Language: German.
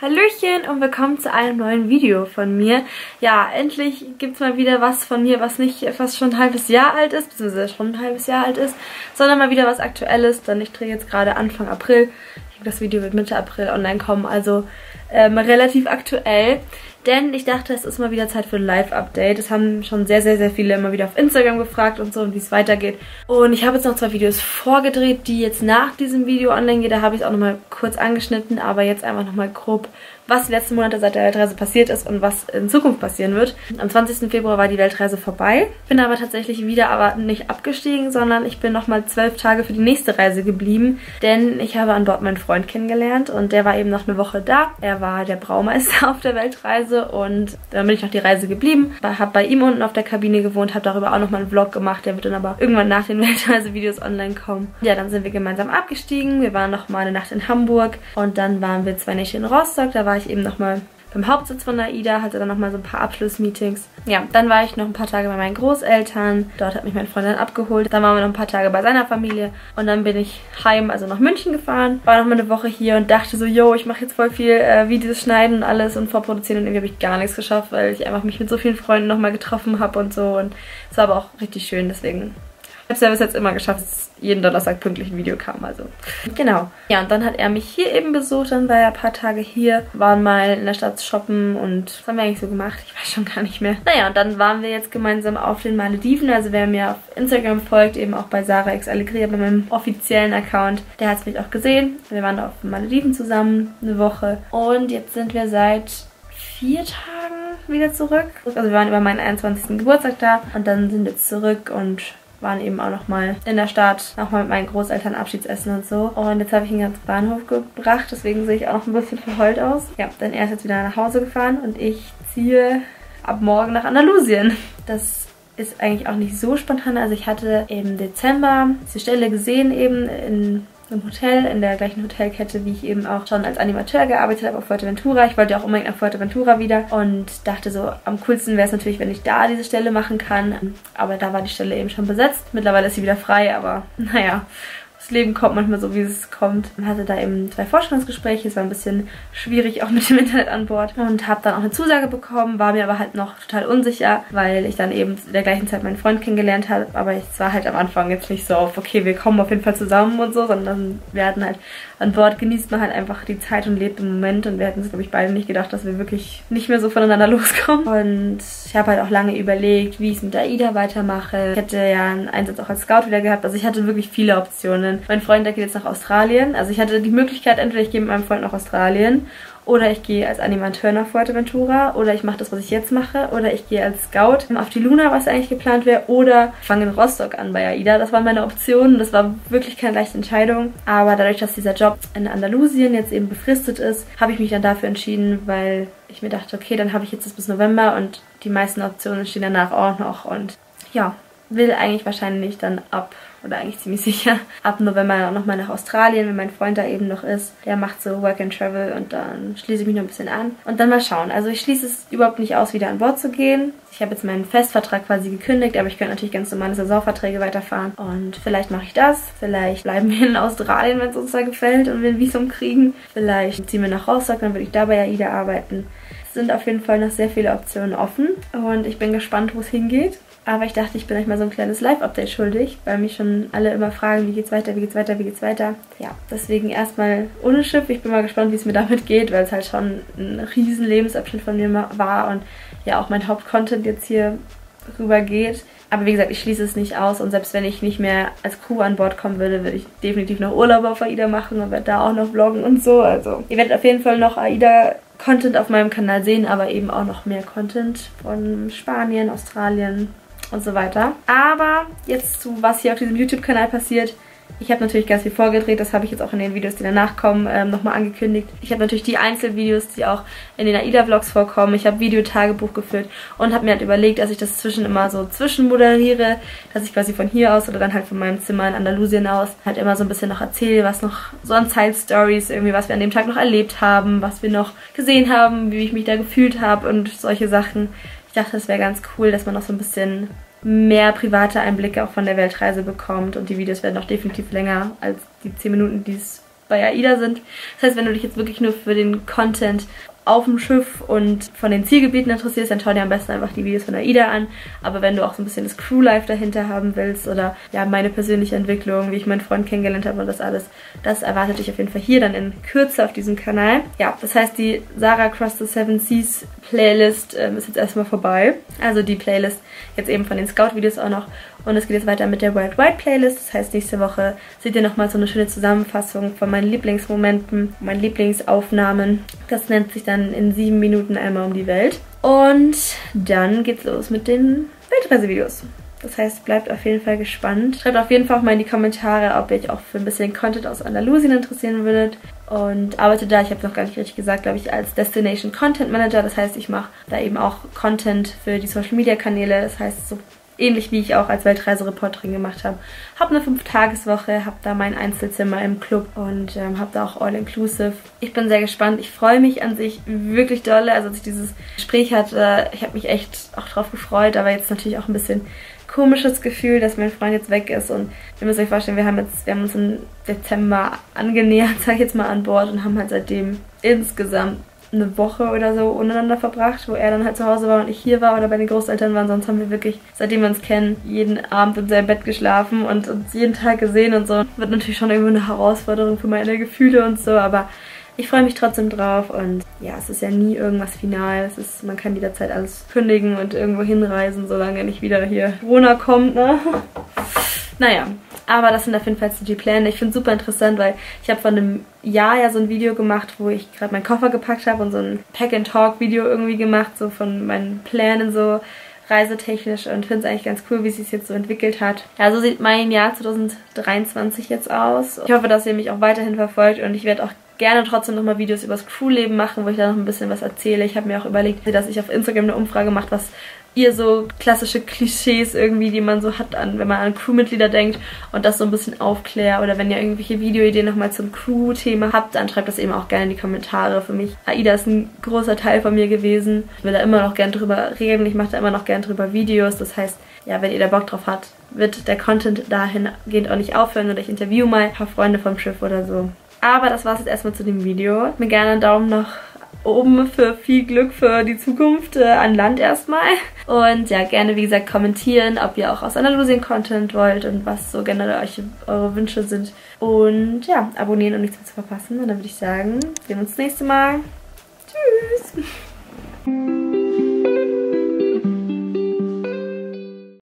Hallöchen und willkommen zu einem neuen Video von mir. Ja, endlich gibt es mal wieder was von mir, was nicht fast schon ein halbes Jahr alt ist, beziehungsweise schon ein halbes Jahr alt ist, sondern mal wieder was Aktuelles, denn ich drehe jetzt gerade Anfang April. Ich denke, das Video wird Mitte April online kommen, also relativ aktuell. Denn ich dachte, es ist mal wieder Zeit für ein Live-Update. Das haben schon sehr, sehr, sehr viele immer wieder auf Instagram gefragt und so, und wie es weitergeht. Und ich habe jetzt noch 2 Videos vorgedreht, die jetzt nach diesem Video online gehen. Da habe ich es auch nochmal kurz angeschnitten, aber jetzt einfach nochmal grob, was die letzten Monate seit der Weltreise passiert ist und was in Zukunft passieren wird. Am 20. Februar war die Weltreise vorbei. Bin aber tatsächlich wieder nicht abgestiegen, sondern ich bin nochmal 12 Tage für die nächste Reise geblieben. Denn ich habe an Bord meinen Freund kennengelernt und der war eben noch eine Woche da. Er war der Braumeister auf der Weltreise. Und dann bin ich noch die Reise geblieben, habe bei ihm unten auf der Kabine gewohnt, habe darüber auch nochmal einen Vlog gemacht, der wird dann aber irgendwann nach den Weltreise-Videos online kommen. Ja, dann sind wir gemeinsam abgestiegen, wir waren nochmal eine Nacht in Hamburg und dann waren wir 2 Nächte in Rostock, da war ich eben nochmal beim Hauptsitz von AIDA, hatte dann nochmal so ein paar Abschlussmeetings. Ja, dann war ich noch ein paar Tage bei meinen Großeltern. Dort hat mich mein Freund dann abgeholt. Dann waren wir noch ein paar Tage bei seiner Familie. Und dann bin ich heim, also nach München gefahren. War nochmal eine Woche hier und dachte so, yo, ich mache jetzt voll viel Videos schneiden und alles und vorproduzieren. Und irgendwie habe ich gar nichts geschafft, weil ich einfach mich mit so vielen Freunden nochmal getroffen habe und so. Und es war aber auch richtig schön, deswegen... Ich habe es ja bis jetzt immer geschafft, dass jeden Donnerstag pünktlich ein Video kam, also genau. Ja, und dann hat er mich hier eben besucht, dann war er ein paar Tage hier, waren mal in der Stadt shoppen und was haben wir eigentlich so gemacht? Ich weiß schon gar nicht mehr. Naja, und dann waren wir jetzt gemeinsam auf den Malediven, also wer mir auf Instagram folgt, eben auch bei Sarah Alegria, bei meinem offiziellen Account, der hat es mich auch gesehen. Wir waren auf den Malediven zusammen eine Woche und jetzt sind wir seit 4 Tagen wieder zurück. Also wir waren über meinen 21. Geburtstag da und dann sind wir jetzt zurück und... waren eben auch nochmal in der Stadt, nochmal mit meinen Großeltern Abschiedsessen und so. Und jetzt habe ich ihn ganz Bahnhof gebracht, deswegen sehe ich auch noch ein bisschen verheult aus. Ja, denn er ist jetzt wieder nach Hause gefahren und ich ziehe ab morgen nach Andalusien. Das ist eigentlich auch nicht so spontan. Also ich hatte im Dezember diese Stelle gesehen eben in... im Hotel, in der gleichen Hotelkette, wie ich eben auch schon als Animateur gearbeitet habe auf Fuerteventura. Ich wollte ja auch unbedingt nach Fuerteventura wieder und dachte so, am coolsten wäre es natürlich, wenn ich da diese Stelle machen kann. Aber da war die Stelle eben schon besetzt. Mittlerweile ist sie wieder frei, aber naja, das Leben kommt manchmal so, wie es kommt. Ich hatte da eben 2 Vorstellungsgespräche, es war ein bisschen schwierig auch mit dem Internet an Bord und habe dann auch eine Zusage bekommen, war mir aber halt noch total unsicher, weil ich dann eben in der gleichen Zeit meinen Freund kennengelernt habe, aber es war halt am Anfang jetzt nicht so auf, okay, wir kommen auf jeden Fall zusammen und so, sondern wir hatten halt an Bord, genießt man halt einfach die Zeit und lebt im Moment und wir hatten es, glaube ich, beide nicht gedacht, dass wir wirklich nicht mehr so voneinander loskommen und ich habe halt auch lange überlegt, wie ich es mit AIDA weitermache. Ich hätte ja einen Einsatz auch als Scout wieder gehabt, also ich hatte wirklich viele Optionen. Mein Freund, der geht jetzt nach Australien. Also ich hatte die Möglichkeit, entweder ich gehe mit meinem Freund nach Australien oder ich gehe als Animateur nach Fuerteventura oder ich mache das, was ich jetzt mache oder ich gehe als Scout auf die Luna, was eigentlich geplant wäre, oder ich fange in Rostock an bei AIDA. Das waren meine Optionen. Das war wirklich keine leichte Entscheidung. Aber dadurch, dass dieser Job in Andalusien jetzt eben befristet ist, habe ich mich dann dafür entschieden, weil ich mir dachte, okay, dann habe ich jetzt das bis November und die meisten Optionen stehen danach auch noch. Und ja, will eigentlich wahrscheinlich dann ab... oder eigentlich ziemlich sicher, ab November nochmal nach Australien, wenn mein Freund da eben noch ist. Der macht so Work and Travel und dann schließe ich mich noch ein bisschen an. Und dann mal schauen. Also ich schließe es überhaupt nicht aus, wieder an Bord zu gehen. Ich habe jetzt meinen Festvertrag quasi gekündigt, aber ich könnte natürlich ganz normale Saisonverträge weiterfahren. Und vielleicht mache ich das. Vielleicht bleiben wir in Australien, wenn es uns da gefällt und wir ein Visum kriegen. Vielleicht ziehen wir nach Rostock, dann würde ich da bei AIDA arbeiten. Es sind auf jeden Fall noch sehr viele Optionen offen und ich bin gespannt, wo es hingeht. Aber ich dachte, ich bin euch mal so ein kleines Live-Update schuldig, weil mich schon alle immer fragen, wie geht's weiter, wie geht's weiter, wie geht's weiter. Ja, deswegen erstmal ohne Schiff. Ich bin mal gespannt, wie es mir damit geht, weil es halt schon ein riesen Lebensabschnitt von mir war und ja auch mein Hauptcontent jetzt hier rüber geht. Aber wie gesagt, ich schließe es nicht aus und selbst wenn ich nicht mehr als Crew an Bord kommen würde, würde ich definitiv noch Urlaub auf AIDA machen und werde da auch noch vloggen und so. Also ihr werdet auf jeden Fall noch AIDA-Content auf meinem Kanal sehen, aber eben auch noch mehr Content von Spanien, Australien und so weiter. Aber jetzt zu was hier auf diesem YouTube-Kanal passiert. Ich habe natürlich ganz viel vorgedreht, das habe ich jetzt auch in den Videos, die danach kommen, nochmal angekündigt. Ich habe natürlich die Einzelvideos, die auch in den AIDA-Vlogs vorkommen. Ich habe Videotagebuch geführt und habe mir halt überlegt, dass ich das zwischenmoderiere, dass ich quasi von hier aus oder dann halt von meinem Zimmer in Andalusien aus halt immer so ein bisschen noch erzähle, was noch so an Side-Stories, irgendwie was wir an dem Tag noch erlebt haben, was wir noch gesehen haben, wie ich mich da gefühlt habe und solche Sachen. Ich dachte, das wäre ganz cool, dass man noch so ein bisschen mehr private Einblicke auch von der Weltreise bekommt. Und die Videos werden auch definitiv länger als die 10 Minuten, die es bei AIDA sind. Das heißt, wenn du dich jetzt wirklich nur für den Content auf dem Schiff und von den Zielgebieten interessierst, dann schau dir am besten einfach die Videos von AIDA an. Aber wenn du auch so ein bisschen das Crew-Life dahinter haben willst oder ja, meine persönliche Entwicklung, wie ich meinen Freund kennengelernt habe und das alles, das erwartet dich auf jeden Fall hier dann in Kürze auf diesem Kanal. Ja, das heißt, die Sarah Cross the Seven Seas Playlist ist jetzt erstmal vorbei. Also die Playlist jetzt eben von den Scout-Videos auch noch. Und es geht jetzt weiter mit der World Wide Playlist. Das heißt, nächste Woche seht ihr nochmal so eine schöne Zusammenfassung von meinen Lieblingsmomenten, meinen Lieblingsaufnahmen. Das nennt sich dann in 7 Minuten einmal um die Welt. Und dann geht's los mit den Weltreisevideos. Das heißt, bleibt auf jeden Fall gespannt. Schreibt auf jeden Fall auch mal in die Kommentare, ob ihr euch auch für ein bisschen Content aus Andalusien interessieren würdet. Und arbeite da, ich habe es noch gar nicht richtig gesagt, glaube ich, als Destination Content Manager. Das heißt, ich mache da eben auch Content für die Social Media Kanäle. Das heißt, so ähnlich wie ich auch als Weltreisereporterin gemacht habe. Habe eine 5-Tageswoche, habe da mein Einzelzimmer im Club und habe da auch All-Inclusive. Ich bin sehr gespannt. Ich freue mich an sich wirklich dolle. Also als ich dieses Gespräch hatte, ich habe mich echt auch drauf gefreut. Aber jetzt natürlich auch ein bisschen komisches Gefühl, dass mein Freund jetzt weg ist. Und ihr müsst euch vorstellen, wir haben uns im Dezember angenähert, sag ich jetzt mal, an Bord und haben halt seitdem insgesamt eine Woche oder so untereinander verbracht, wo er dann halt zu Hause war und ich hier war oder bei den Großeltern waren. Sonst haben wir wirklich, seitdem wir uns kennen, jeden Abend in seinem Bett geschlafen und uns jeden Tag gesehen und so. Wird natürlich schon irgendwie eine Herausforderung für meine Gefühle und so, aber ich freue mich trotzdem drauf und ja, es ist ja nie irgendwas final. Es ist, man kann jederzeit alles kündigen und irgendwo hinreisen, solange nicht wieder hier Corona kommt, ne? Naja. Aber das sind auf jeden Fall die Pläne. Ich finde es super interessant, weil ich habe vor einem Jahr ja so ein Video gemacht, wo ich gerade meinen Koffer gepackt habe und so ein Pack-and-Talk-Video irgendwie gemacht, so von meinen Plänen so reisetechnisch, und finde es eigentlich ganz cool, wie es sich jetzt so entwickelt hat. Ja, so sieht mein Jahr 2023 jetzt aus. Ich hoffe, dass ihr mich auch weiterhin verfolgt und ich werde auch gerne trotzdem nochmal Videos über das Crewleben machen, wo ich da noch ein bisschen was erzähle. Ich habe mir auch überlegt, dass ich auf Instagram eine Umfrage mache, was ihr so klassische Klischees irgendwie, die man so hat, wenn man an Crewmitglieder denkt, und das so ein bisschen aufkläre. Oder wenn ihr irgendwelche Videoideen nochmal zum Crew-Thema habt, dann schreibt das eben auch gerne in die Kommentare. Für mich, AIDA ist ein großer Teil von mir gewesen. Ich will da immer noch gern drüber reden, ich mache da immer noch gern drüber Videos. Das heißt, ja, wenn ihr da Bock drauf habt, wird der Content dahingehend auch nicht aufhören, oder ich interview mal ein paar Freunde vom Schiff oder so. Aber das war es jetzt erstmal zu dem Video. Mir gerne einen Daumen nach oben für viel Glück für die Zukunft an Land erstmal. Und ja, gerne wie gesagt kommentieren, ob ihr auch aus Andalusien Content wollt und was so generell eure Wünsche sind. Und ja, abonnieren, um nichts mehr zu verpassen. Und dann würde ich sagen, sehen wir uns das nächste Mal. Tschüss!